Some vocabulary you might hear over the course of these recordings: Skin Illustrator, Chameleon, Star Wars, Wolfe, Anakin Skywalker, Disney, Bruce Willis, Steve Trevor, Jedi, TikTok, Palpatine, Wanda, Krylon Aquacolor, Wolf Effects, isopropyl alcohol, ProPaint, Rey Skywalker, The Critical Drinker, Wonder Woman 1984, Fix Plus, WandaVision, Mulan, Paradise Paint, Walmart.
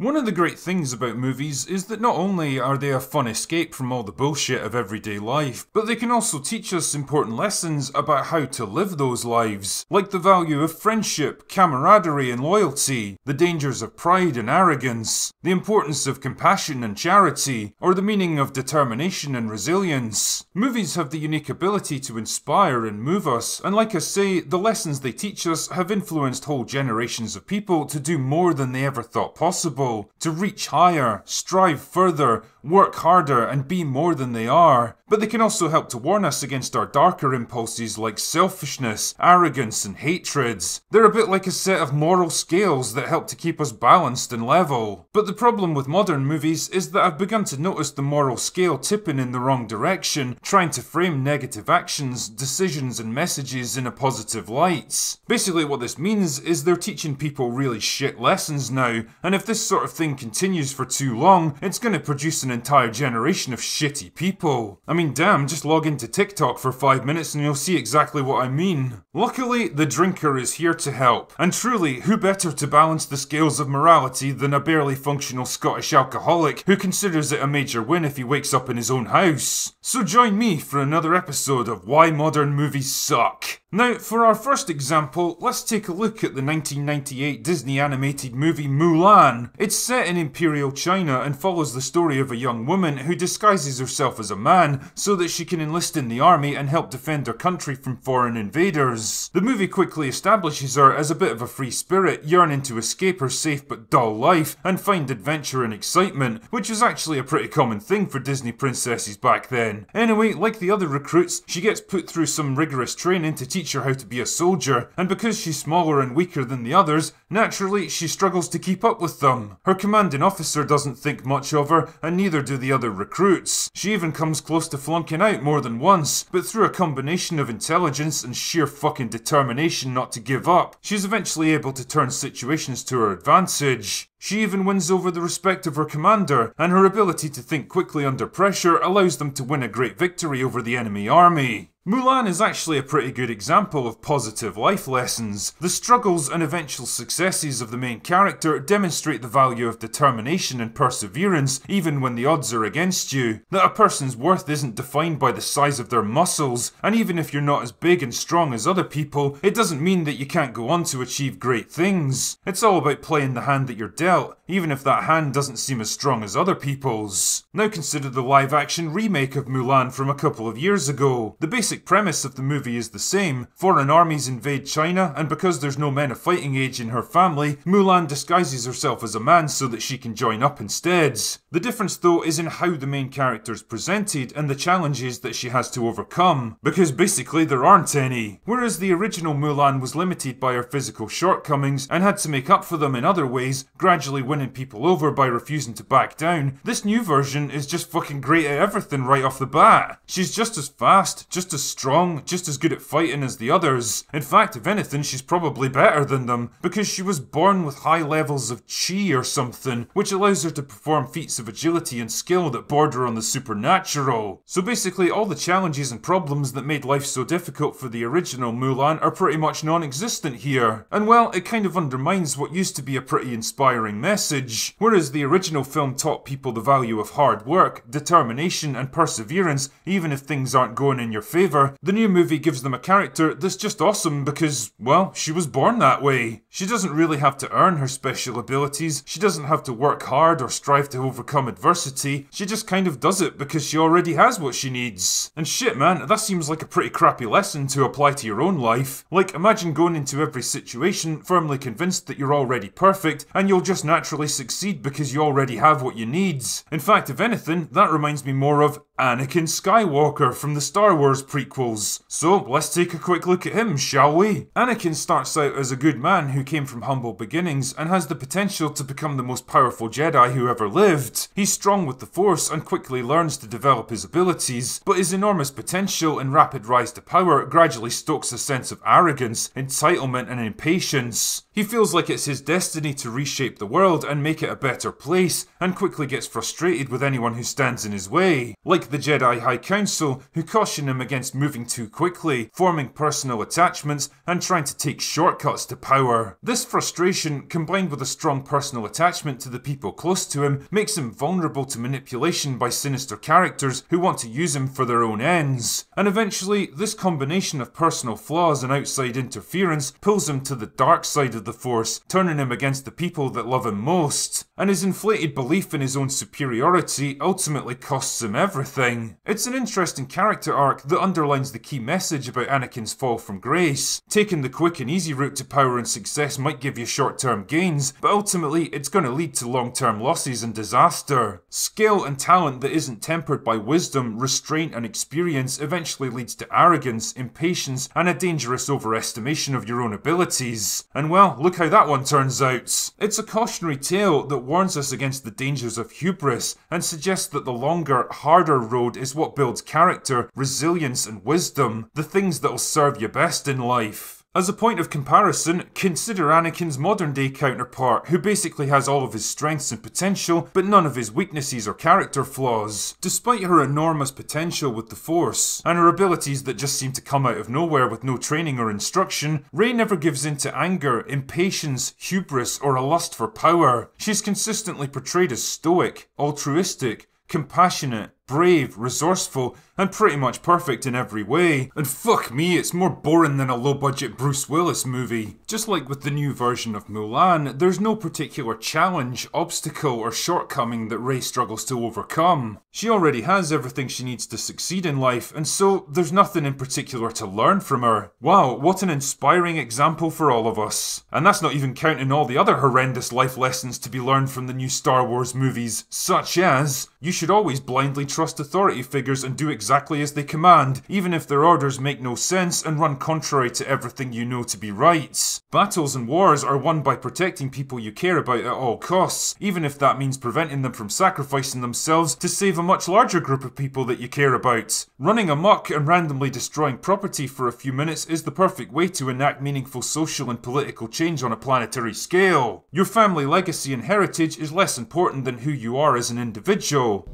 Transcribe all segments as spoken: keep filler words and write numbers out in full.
One of the great things about movies is that not only are they a fun escape from all the bullshit of everyday life, but they can also teach us important lessons about how to live those lives, like the value of friendship, camaraderie and loyalty, the dangers of pride and arrogance, the importance of compassion and charity, or the meaning of determination and resilience. Movies have the unique ability to inspire and move us, and like I say, the lessons they teach us have influenced whole generations of people to do more than they ever thought possible. To reach higher, strive further, work harder and be more than they are. But they can also help to warn us against our darker impulses like selfishness, arrogance and hatreds. They're a bit like a set of moral scales that help to keep us balanced and level. But the problem with modern movies is that I've begun to notice the moral scale tipping in the wrong direction, trying to frame negative actions, decisions and messages in a positive light. Basically what this means is they're teaching people really shit lessons now, and if this sort Sort of thing continues for too long, it's going to produce an entire generation of shitty people. I mean, damn, just log into TikTok for five minutes and you'll see exactly what I mean. Luckily, The Drinker is here to help, and truly, who better to balance the scales of morality than a barely functional Scottish alcoholic who considers it a major win if he wakes up in his own house. So join me for another episode of Why Modern Movies Suck. Now, for our first example, let's take a look at the nineteen ninety-eight Disney animated movie Mulan. It's set in Imperial China and follows the story of a young woman who disguises herself as a man so that she can enlist in the army and help defend her country from foreign invaders. The movie quickly establishes her as a bit of a free spirit, yearning to escape her safe but dull life and find adventure and excitement, which was actually a pretty common thing for Disney princesses back then. Anyway, like the other recruits, she gets put through some rigorous training to teach teach her how to be a soldier, and because she's smaller and weaker than the others, naturally she struggles to keep up with them. Her commanding officer doesn't think much of her, and neither do the other recruits. She even comes close to flunking out more than once, but through a combination of intelligence and sheer fucking determination not to give up, she's eventually able to turn situations to her advantage. She even wins over the respect of her commander, and her ability to think quickly under pressure allows them to win a great victory over the enemy army. Mulan is actually a pretty good example of positive life lessons. The struggles and eventual successes of the main character demonstrate the value of determination and perseverance, even when the odds are against you. That a person's worth isn't defined by the size of their muscles, and even if you're not as big and strong as other people, it doesn't mean that you can't go on to achieve great things. It's all about playing the hand that you're dealt, even if that hand doesn't seem as strong as other people's. Now consider the live-action remake of Mulan from a couple of years ago. The basic The premise of the movie is the same. Foreign armies invade China, and because there's no men of fighting age in her family, Mulan disguises herself as a man so that she can join up instead. The difference though is in how the main character is presented and the challenges that she has to overcome, because basically there aren't any. Whereas the original Mulan was limited by her physical shortcomings and had to make up for them in other ways, gradually winning people over by refusing to back down, this new version is just fucking great at everything right off the bat. She's just as fast, just as strong, just as good at fighting as the others. In fact, if anything, she's probably better than them, because she was born with high levels of chi or something, which allows her to perform feats of agility and skill that border on the supernatural. So basically, all the challenges and problems that made life so difficult for the original Mulan are pretty much non-existent here. And well, it kind of undermines what used to be a pretty inspiring message. Whereas the original film taught people the value of hard work, determination and perseverance, even if things aren't going in your favour. The new movie gives them a character that's just awesome because, well, she was born that way. She doesn't really have to earn her special abilities, she doesn't have to work hard or strive to overcome adversity, she just kind of does it because she already has what she needs. And shit man, that seems like a pretty crappy lesson to apply to your own life. Like, imagine going into every situation firmly convinced that you're already perfect and you'll just naturally succeed because you already have what you need. In fact, if anything, that reminds me more of Anakin Skywalker from the Star Wars prequels. So let's take a quick look at him, shall we? Anakin starts out as a good man who came from humble beginnings and has the potential to become the most powerful Jedi who ever lived. He's strong with the Force and quickly learns to develop his abilities, but his enormous potential and rapid rise to power gradually stokes a sense of arrogance, entitlement and impatience. He feels like it's his destiny to reshape the world and make it a better place, and quickly gets frustrated with anyone who stands in his way. Like like the Jedi High Council, who caution him against moving too quickly, forming personal attachments, and trying to take shortcuts to power. This frustration, combined with a strong personal attachment to the people close to him, makes him vulnerable to manipulation by sinister characters who want to use him for their own ends. And eventually, this combination of personal flaws and outside interference pulls him to the dark side of the Force, turning him against the people that love him most. And his inflated belief in his own superiority ultimately costs him everything. It's an interesting character arc that underlines the key message about Anakin's fall from grace. Taking the quick and easy route to power and success might give you short-term gains, but ultimately it's going to lead to long-term losses and disaster. Skill and talent that isn't tempered by wisdom, restraint and experience eventually leads to arrogance, impatience and a dangerous overestimation of your own abilities. And well, look how that one turns out. It's a cautionary tale that warns us against the dangers of hubris and suggests that the longer, harder road is what builds character, resilience and wisdom, the things that'll serve you best in life. As a point of comparison, consider Anakin's modern-day counterpart, who basically has all of his strengths and potential, but none of his weaknesses or character flaws. Despite her enormous potential with the Force, and her abilities that just seem to come out of nowhere with no training or instruction, Rey never gives in to anger, impatience, hubris, or a lust for power. She's consistently portrayed as stoic, altruistic, compassionate, brave, resourceful, and pretty much perfect in every way. And fuck me, it's more boring than a low-budget Bruce Willis movie. Just like with the new version of Mulan, there's no particular challenge, obstacle, or shortcoming that Rey struggles to overcome. She already has everything she needs to succeed in life, and so there's nothing in particular to learn from her. Wow, what an inspiring example for all of us. And that's not even counting all the other horrendous life lessons to be learned from the new Star Wars movies, such as, you should always blindly trust authority figures and do exactly as they command, even if their orders make no sense and run contrary to everything you know to be right. Battles and wars are won by protecting people you care about at all costs, even if that means preventing them from sacrificing themselves to save a much larger group of people that you care about. Running amok and randomly destroying property for a few minutes is the perfect way to enact meaningful social and political change on a planetary scale. Your family legacy and heritage is less important than who you are as an individual.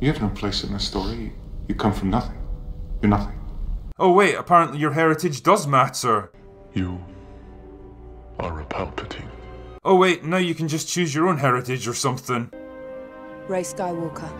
You have no place in this story. You come from nothing. You're nothing. Oh wait, apparently your heritage does matter. You are a Palpatine. Oh wait, now you can just choose your own heritage or something. Rey Skywalker.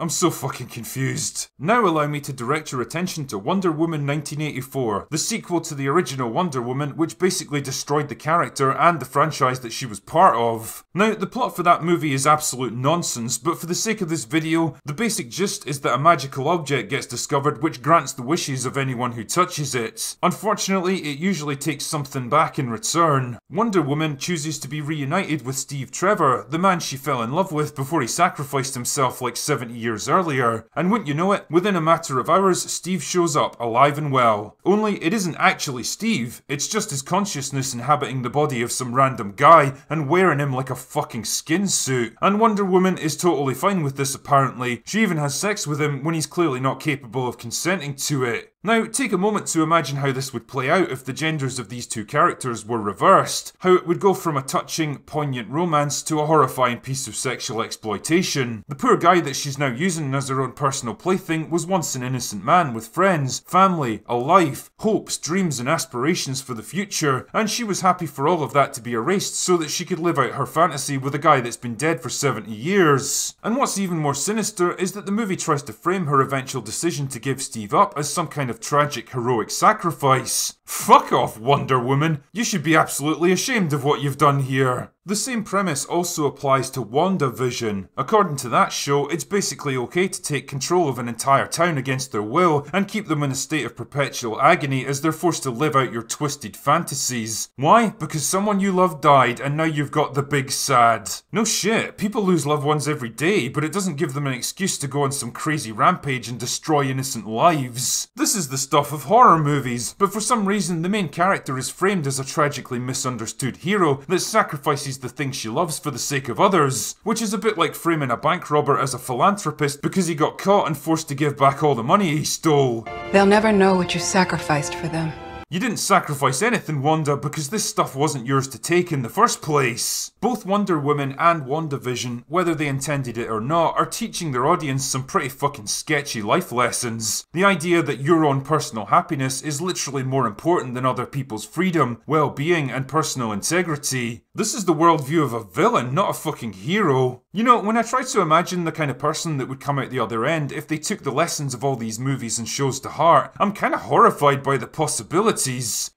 I'm so fucking confused. Now allow me to direct your attention to Wonder Woman nineteen eighty-four, the sequel to the original Wonder Woman, which basically destroyed the character and the franchise that she was part of. Now, the plot for that movie is absolute nonsense, but for the sake of this video, the basic gist is that a magical object gets discovered which grants the wishes of anyone who touches it. Unfortunately, it usually takes something back in return. Wonder Woman chooses to be reunited with Steve Trevor, the man she fell in love with before he sacrificed himself like seventy years years earlier, and wouldn't you know it, within a matter of hours, Steve shows up, alive and well. Only, it isn't actually Steve, it's just his consciousness inhabiting the body of some random guy and wearing him like a fucking skin suit. And Wonder Woman is totally fine with this apparently. She even has sex with him when he's clearly not capable of consenting to it. Now, take a moment to imagine how this would play out if the genders of these two characters were reversed. How it would go from a touching, poignant romance to a horrifying piece of sexual exploitation. The poor guy that she's now using as her own personal plaything was once an innocent man with friends, family, a life, hopes, dreams and aspirations for the future, and she was happy for all of that to be erased so that she could live out her fantasy with a guy that's been dead for seventy years. And what's even more sinister is that the movie tries to frame her eventual decision to give Steve up as some kind of tragic heroic sacrifice. Fuck off, Wonder Woman. You should be absolutely ashamed of what you've done here. The same premise also applies to WandaVision. According to that show, it's basically okay to take control of an entire town against their will and keep them in a state of perpetual agony as they're forced to live out your twisted fantasies. Why? Because someone you love died and now you've got the big sad. No shit, people lose loved ones every day, but it doesn't give them an excuse to go on some crazy rampage and destroy innocent lives. This is the stuff of horror movies, but for some reason the main character is framed as a tragically misunderstood hero that sacrifices the thing she loves for the sake of others, which is a bit like framing a bank robber as a philanthropist because he got caught and forced to give back all the money he stole. They'll never know what you sacrificed for them. You didn't sacrifice anything, Wanda, because this stuff wasn't yours to take in the first place. Both Wonder Woman and WandaVision, whether they intended it or not, are teaching their audience some pretty fucking sketchy life lessons. The idea that your own personal happiness is literally more important than other people's freedom, well-being, and personal integrity. This is the worldview of a villain, not a fucking hero. You know, when I try to imagine the kind of person that would come out the other end if they took the lessons of all these movies and shows to heart, I'm kinda horrified by the possibilities.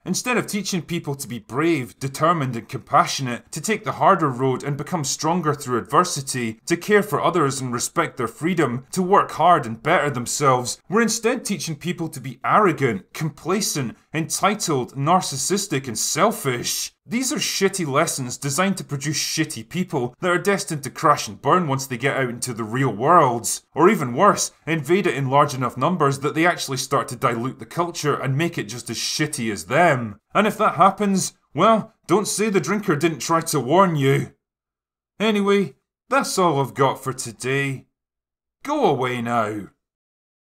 Instead of teaching people to be brave, determined and compassionate, to take the harder road and become stronger through adversity, to care for others and respect their freedom, to work hard and better themselves, we're instead teaching people to be arrogant, complacent, entitled, narcissistic and selfish. These are shitty lessons designed to produce shitty people that are destined to crash and burn once they get out into the real world. Or even worse, invade it in large enough numbers that they actually start to dilute the culture and make it just as shitty as them. And if that happens, well, don't say the drinker didn't try to warn you. Anyway, that's all I've got for today. Go away now.